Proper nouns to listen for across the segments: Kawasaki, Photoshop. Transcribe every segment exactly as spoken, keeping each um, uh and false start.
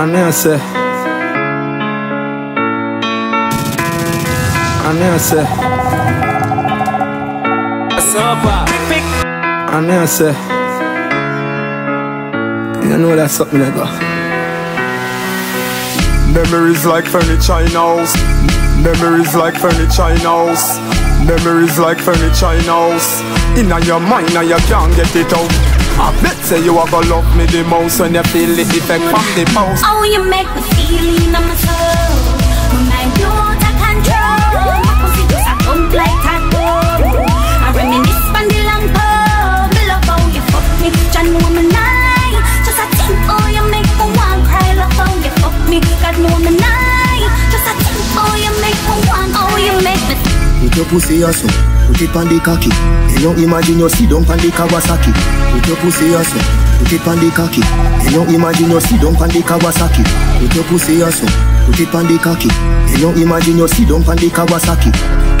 Anansa Anansa Sofa Pick Anansa. You know that's something like that. Memories like furniture in house. Memories like furniture in house. Memories like furniture in house. Inna your mind now you can't get it out. I bet say you are gonna love me the most when you feel the effect from the most. Oh, you make me feeling on my soul. My mind don't take control. My positions are don't like tattoo. I reminisce on the long pole. Me love how you fuck me, John woman night. Just a think, oh, you make me one cry. Love how you fuck me, God woman night. Just a think, oh, you make me one. Oh, you make me. Put your pussy awesome, put it on the khaki. You don't imagine you sit down on the Kawasaki. Put your pussy awesome, put it on the khaki. You don't imagine you sit down on the Kawasaki. Put your pussy awesome, put it on the khaki. You don't imagine you sit down on the Kawasaki.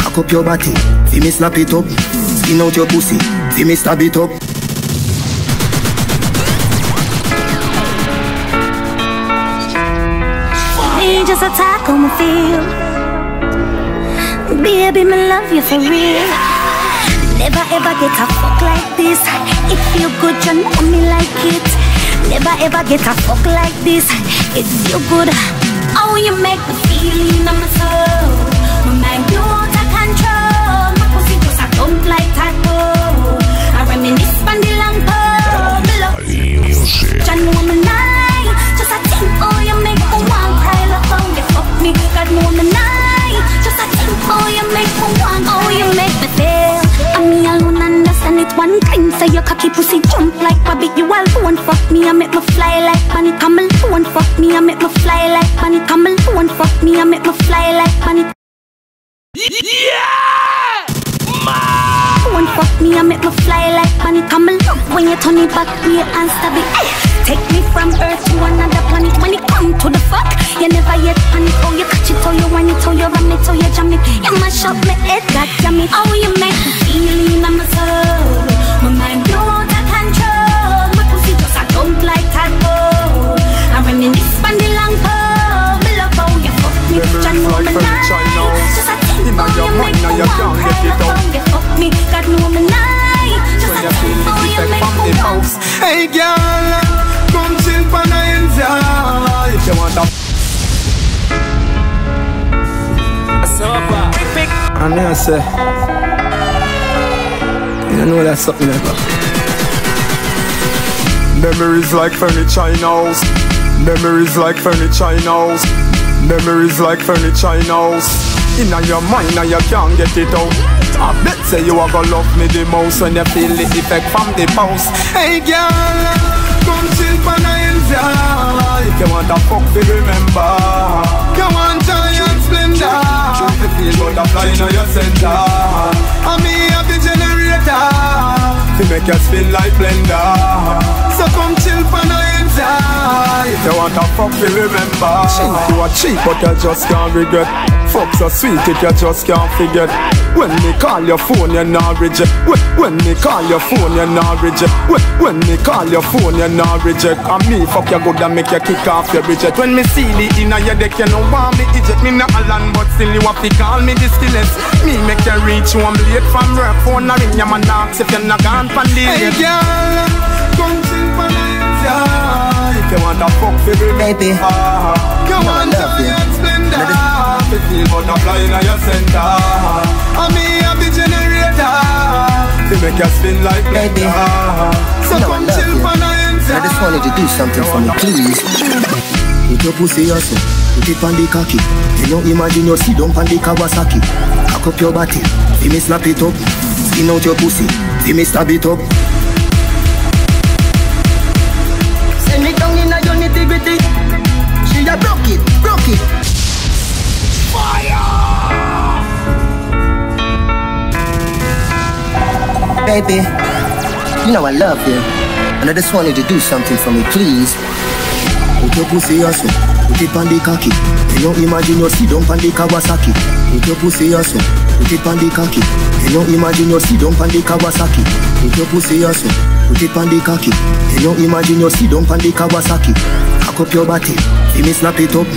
Cock up your body, you may slap it up. Skin out your pussy, you may stab it up. They just attack on my field. Baby, me love you for real. Never ever get a fuck like this. It feel good, you know me like it. Never ever get a fuck like this. It feel good. Oh, you make me feeling on my soul. My mind don't take control. My pussy just a dump like tattoo. I reminisce on the long pole. Me love you, you know me night. Just a think, oh, you make me one cry. Love how you fuck me, God know me night. Just a thing, oh, you make me want. Oh, you make me feel. And me alone understand it one time. Say your cocky pussy jump like rabbit. You alone fuck me, I make me fly like bunny. Come alone fuck me, I make me fly like bunny. Come alone fuck me, I make me fly like bunny. Yeah! One fuck me, I make me fly like bunny. Come alone when you turn it back, me and stab it. Take me from earth to another planet. When it come to the fuck, you never yet panic. Oh, you catch it, oh, you want it, oh, you ram it, oh, you jam it. You mash up my head, God damn it. Oh, you make me feeling on my soul. My mind don't take control. My pussy just a dump like tattoo. I reminisce on the long pole. Me love how you fuck me, John woman night. Just a thing, oh, you make me one cry. Love how you fuck me, God woman night. Just a thing, oh, you make me one. Hey, girl. Come chill pan a enjoy. If you want a sofa and I say, you know that's something like that. Memories like furniture in house. Memories like furniture in house. Memories like furniture in house. Inna your mind now you can't get it out. I bet say you are gonna love me the most when you feel the effect from the pulse. Hey girl, come chill pan a enjoy. If you want a fuck fi remember. You want giant splendor. You feel butterfly in your center. And me have the generator to make you spin like blender. So come chill pan a enjoy. If you want a fuck fi remember. You are cheap but you just can't regret. Fucks are sweet if you just can't forget. When me call your phone, you're not reject. When, when me call your phone, you're not reject. When, when me call your phone, you're not reject. And me fuck your good and make you kick off your bridget. When me see the inner your deck, you know why me eject. Me not alone, but still you have to call me the stillest. Me make you reach home late from work. Phone ring your man ask if you're not gone for the hey girl, come chill for the enjoy. If you want to fuck for the baby, you want to explain that. You feel butterfly in your center. And me have the generator to make you spin like baby. So you know come chill for the enjoy. I just wanted to do something for me, please. Put your pussy awesome, put it on the khaki. You don't imagine you sit down on the Kawasaki. Cock up your body, you may slap it up. Skin out your pussy, you may stab it up. Send me down in your nitty gritty. She a broke it, broke it. Baby, you know I love you, and I just wanted to do something for me, please. Put your pussy awesome, put it on the khaki. You don't imagine you sit down on the Kawasaki. Put your pussy awesome, put it on the khaki. You don't imagine you sit down on the Kawasaki. Put your pussy awesome. put it on the khaki. You don't imagine you sit down on the Kawasaki. Cock up your body, you may snap it up.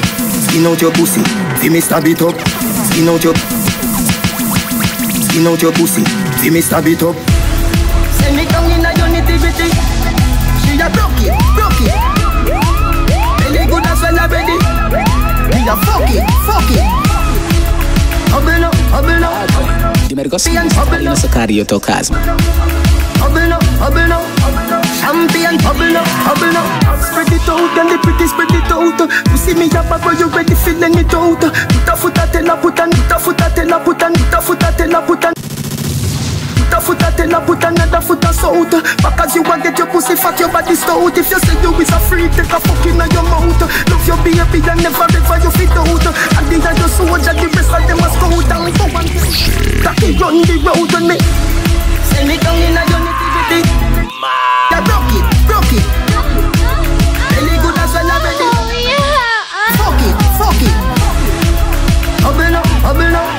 Skin out your pussy, you may stab it up. Skin out your, skin out your pussy, you may stab it up. Send me down in a unity gritty. She a broke it, broke it. Belly good as well already. Me a fuck it, fuck it. Hubble up, hubble up. Di mergosi stalino Sakari Yotokazma. Hubble up, hubble up. Champion, hubble up, hubble up. Spread it out and the pretty spread it out. You see me up but you ready feeling it out. Put a foot at la putan, put a foot at la putan, put a foot at la putan. Foot at la put another foot as out. Back as you want get your pussy fat, your body stout. If you say you is a freak, take a fucking on your mouth. Love your baby and never ever you fit out. And then I just watch that the rest of them must go down. Go and cocky run the road on me. Send me down in a unity. Yeah, broke it, broke it. Belly good as well as belly. Fuck it, fuck it. Hubble up, hubble up.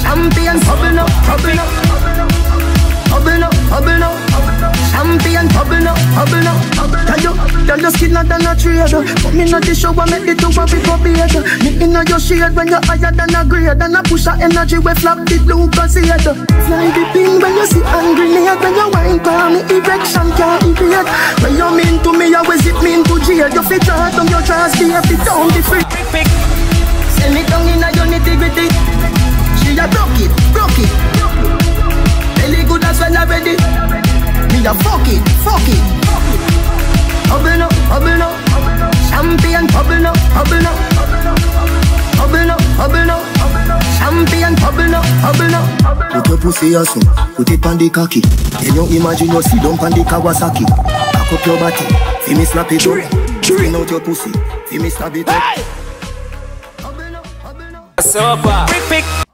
Champions, hubble up, hubble up. Hubble up, hubble up. Champion, hubble up, hubble up. Tell you, tell your skin not than a trader. Put me in the shower, make the two of it for better. Me in your shade when you're higher than a grade. And I push your energy, we flap the blue cassette. Fly the pin when you see angry me. When you wine for me, erection can't evade. When you mean to me, always it mean to jail. You fit out on your trust, you fit down the free. Send me down in a unity with it. She a broke it, broke it. Good as well already. Me a fuck it, fuck it. Hubble up, hubble up. Champion, hubble up, hubble up. Hubble up, hubble up. Champion, hubble up, hubble up. Put your pussy awesome, put it on the khaki. Then you imagine you sit down on the Kawasaki. Cock up your body, you may snap it up. Spin out your pussy, you may stab it up. Hubble up, hubble up. Super. Pick, pick.